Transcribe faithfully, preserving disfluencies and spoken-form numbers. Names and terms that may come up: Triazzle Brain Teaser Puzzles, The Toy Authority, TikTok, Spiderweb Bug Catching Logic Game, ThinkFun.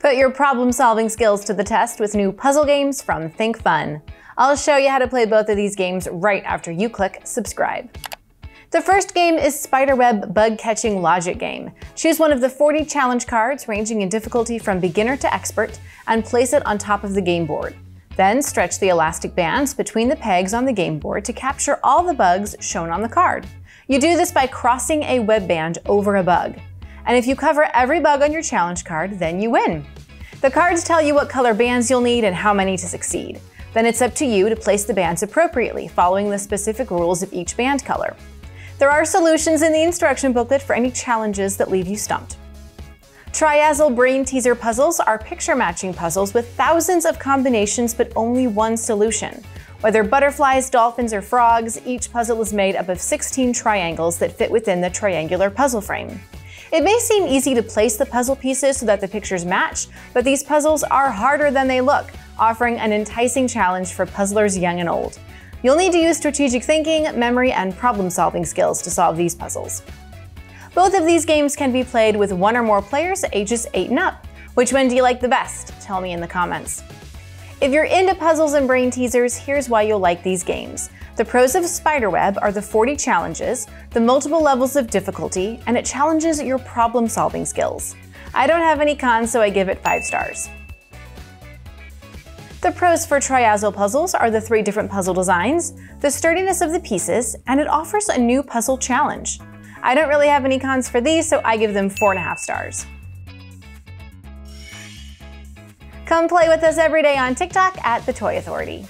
Put your problem-solving skills to the test with new puzzle games from ThinkFun. I'll show you how to play both of these games right after you click subscribe. The first game is Spiderweb Bug Catching Logic Game. Choose one of the forty challenge cards ranging in difficulty from beginner to expert and place it on top of the game board. Then stretch the elastic bands between the pegs on the game board to capture all the bugs shown on the card. You do this by crossing a webband over a bug. And if you cover every bug on your challenge card, then you win. The cards tell you what color bands you'll need and how many to succeed. Then it's up to you to place the bands appropriately, following the specific rules of each band color. There are solutions in the instruction booklet for any challenges that leave you stumped. Triazzle Brain Teaser Puzzles are picture matching puzzles with thousands of combinations but only one solution. Whether butterflies, dolphins, or frogs, each puzzle is made up of sixteen triangles that fit within the triangular puzzle frame. It may seem easy to place the puzzle pieces so that the pictures match, but these puzzles are harder than they look, offering an enticing challenge for puzzlers young and old. You'll need to use strategic thinking, memory, and problem-solving skills to solve these puzzles. Both of these games can be played with one or more players ages eight and up. Which one do you like the best? Tell me in the comments. If you're into puzzles and brain teasers, here's why you'll like these games. The pros of Spiderweb are the forty challenges, the multiple levels of difficulty, and it challenges your problem-solving skills. I don't have any cons, so I give it five stars. The pros for Triazzle puzzles are the three different puzzle designs, the sturdiness of the pieces, and it offers a new puzzle challenge. I don't really have any cons for these, so I give them four and a half stars. Come play with us every day on TikTok at The Toy Authority.